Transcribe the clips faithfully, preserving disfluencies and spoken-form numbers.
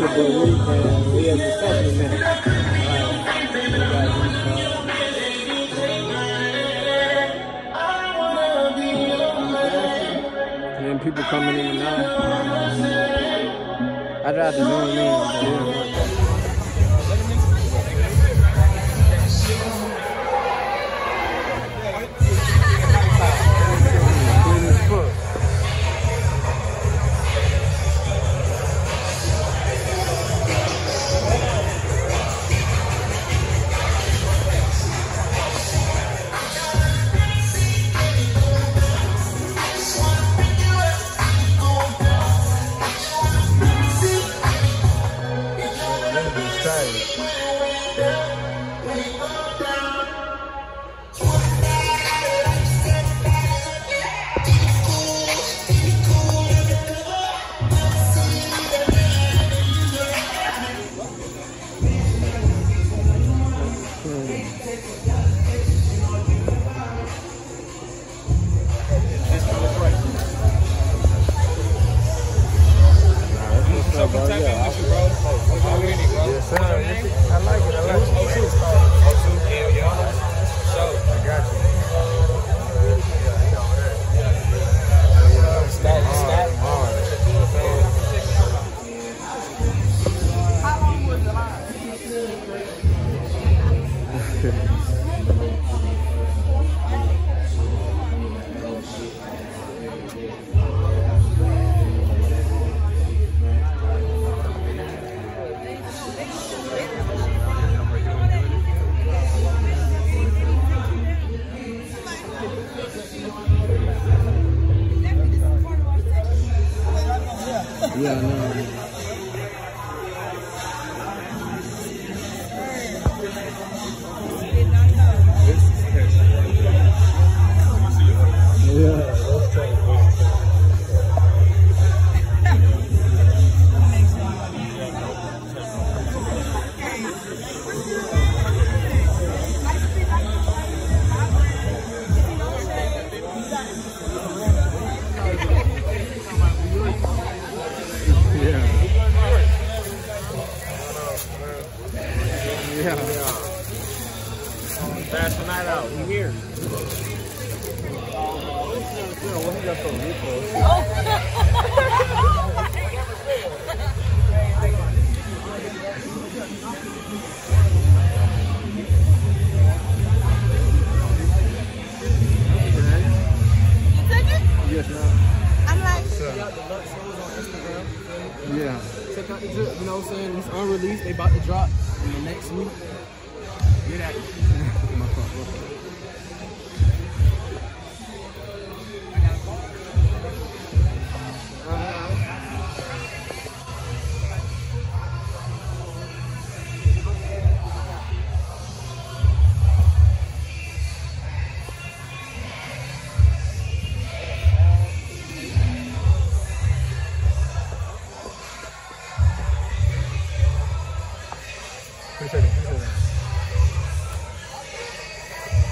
your boy Luke, man. We have a second, man. People coming in and out. I'd rather know me. Appreciate it. Appreciate it.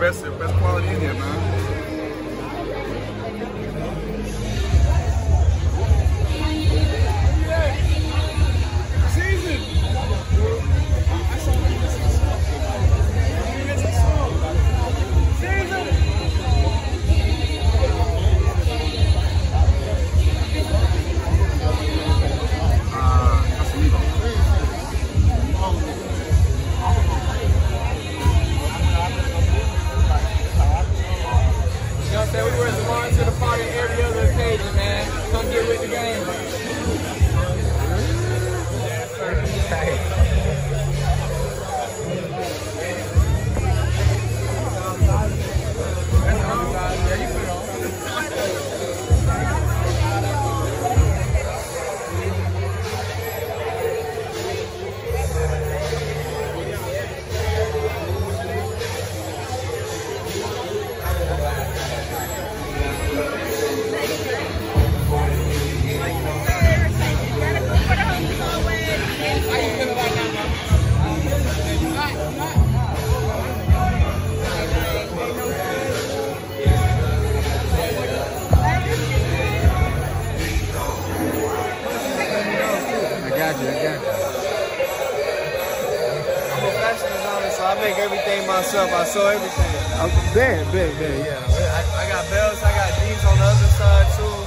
Best, best quality in here, man. Season. Myself, I saw everything. I'm bad, bad, bad, yeah. I, I got belts, I got D's on the other side too.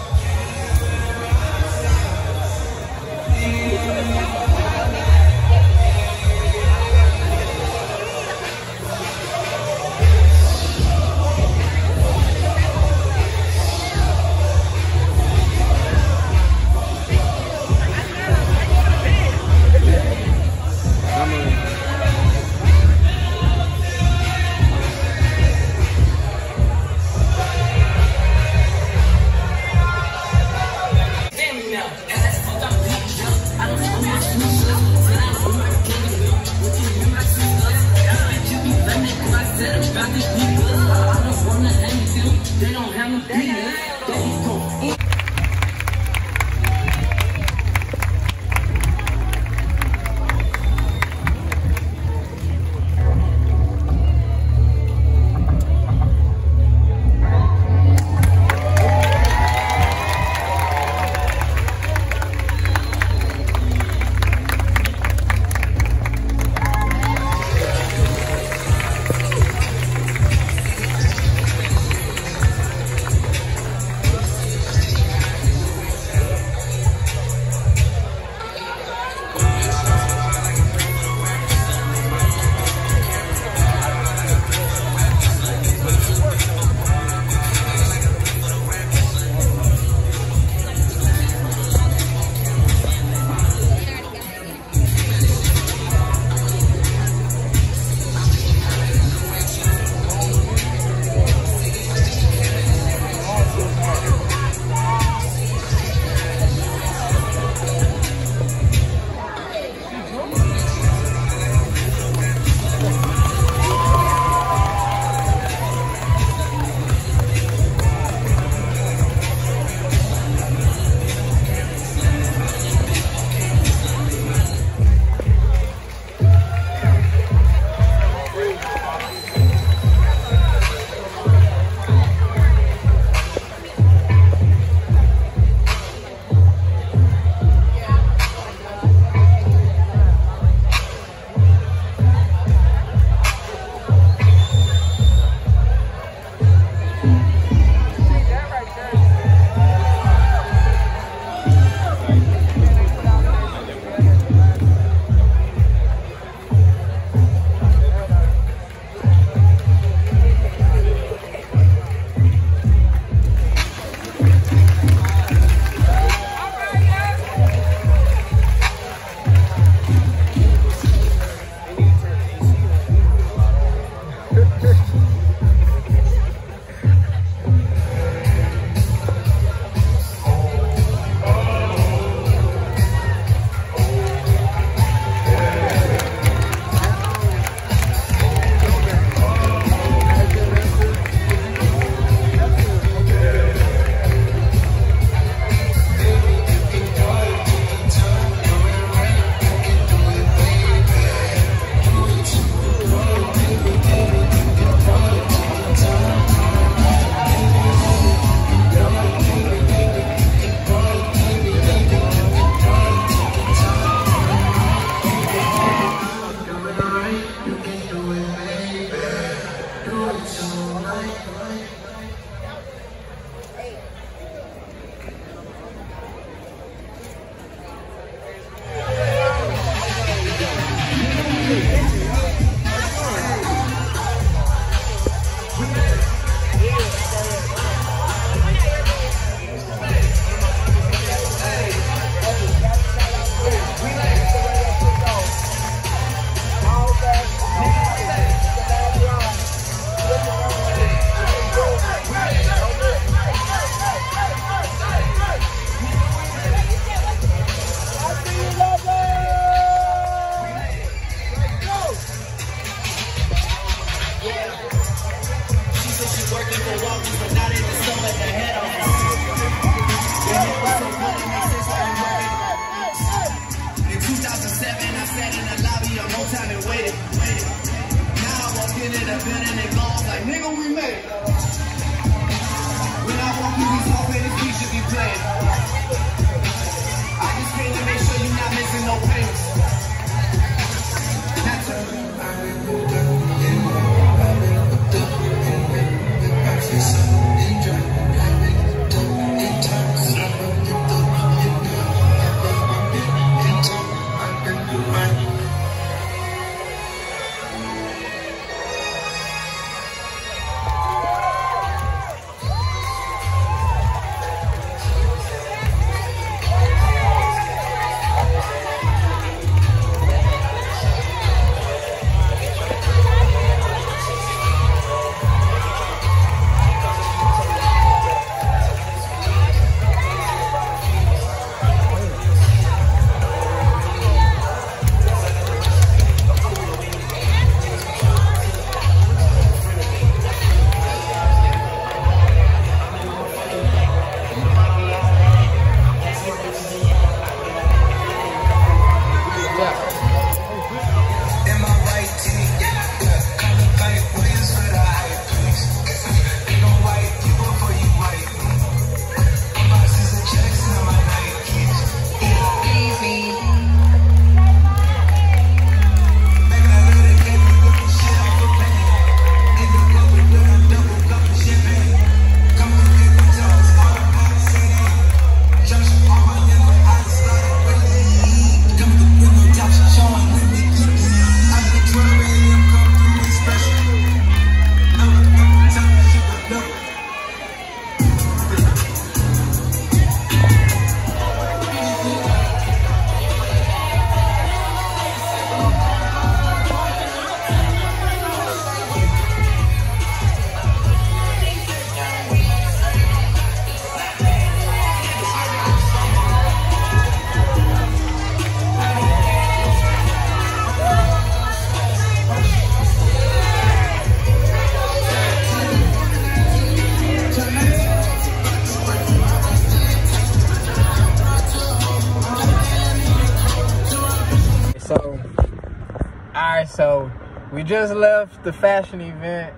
We just left the fashion event.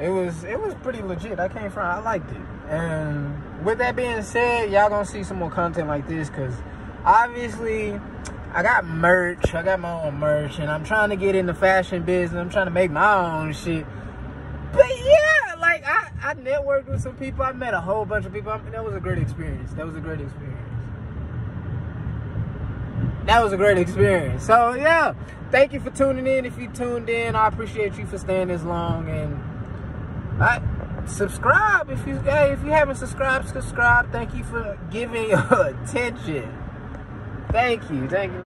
It was it was pretty legit. I came from, I liked it. And with that being said, y'all gonna see some more content like this, because obviously I got merch. I got my own merch, and I'm trying to get in the fashion business. I'm trying to make my own shit. But yeah, like I, I networked with some people. I met a whole bunch of people. I mean, that was a great experience. That was a great experience. That was a great experience. So yeah, thank you for tuning in. If you tuned in, I appreciate you for staying this long. And I subscribe if you hey, if you haven't subscribed, subscribe. Thank you for giving your attention. Thank you. Thank you.